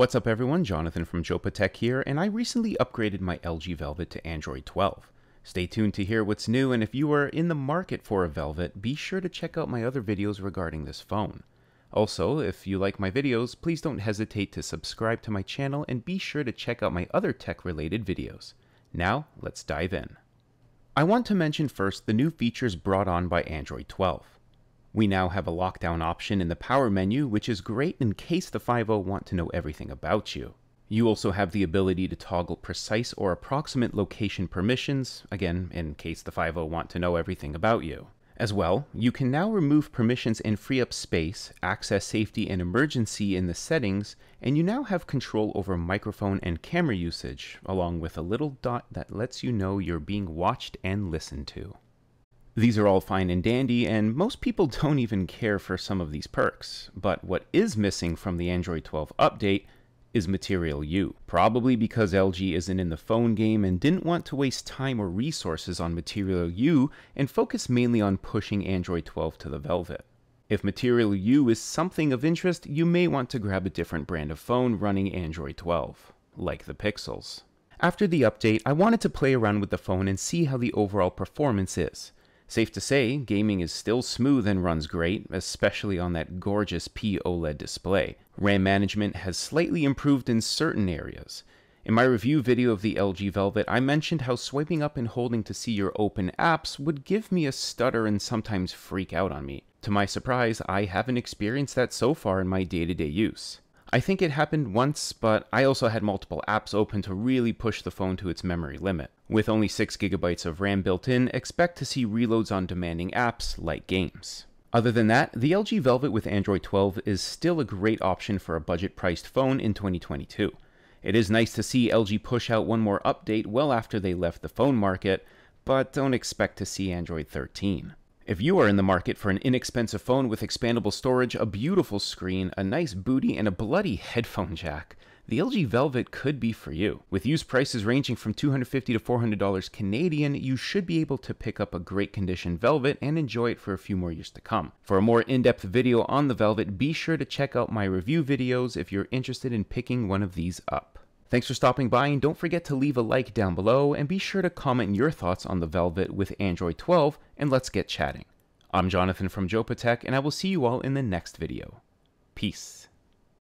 What's up everyone, Jonathan from Jopatech here, and I recently upgraded my LG Velvet to Android 12. Stay tuned to hear what's new, and if you are in the market for a Velvet, be sure to check out my other videos regarding this phone. Also, if you like my videos, please don't hesitate to subscribe to my channel and be sure to check out my other tech-related videos. Now, let's dive in. I want to mention first the new features brought on by Android 12. We now have a lockdown option in the power menu, which is great in case the 5.0 want to know everything about you. You also have the ability to toggle precise or approximate location permissions, again, in case the 5.0 want to know everything about you. As well, you can now remove permissions and free up space, access safety and emergency in the settings, and you now have control over microphone and camera usage, along with a little dot that lets you know you're being watched and listened to. These are all fine and dandy, and most people don't even care for some of these perks. But what is missing from the Android 12 update is Material U. Probably because LG isn't in the phone game and didn't want to waste time or resources on Material U and focus mainly on pushing Android 12 to the Velvet. If Material U is something of interest, you may want to grab a different brand of phone running Android 12, like the Pixels. After the update, I wanted to play around with the phone and see how the overall performance is. Safe to say, gaming is still smooth and runs great, especially on that gorgeous P-OLED display. RAM management has slightly improved in certain areas. In my review video of the LG Velvet, I mentioned how swiping up and holding to see your open apps would give me a stutter and sometimes freak out on me. To my surprise, I haven't experienced that so far in my day-to-day use. I think it happened once, but I also had multiple apps open to really push the phone to its memory limit. With only 6 GB of RAM built in, expect to see reloads on demanding apps like games. Other than that, the LG Velvet with Android 12 is still a great option for a budget-priced phone in 2022. It is nice to see LG push out one more update well after they left the phone market, but don't expect to see Android 13. If you are in the market for an inexpensive phone with expandable storage, a beautiful screen, a nice booty, and a bloody headphone jack, the LG Velvet could be for you. With used prices ranging from $250 to $400 Canadian, you should be able to pick up a great condition Velvet and enjoy it for a few more years to come. For a more in-depth video on the Velvet, be sure to check out my review videos if you're interested in picking one of these up. Thanks for stopping by, and don't forget to leave a like down below and be sure to comment your thoughts on the Velvet with Android 12, and let's get chatting. I'm Jonathan from Jopatech, and I will see you all in the next video. Peace.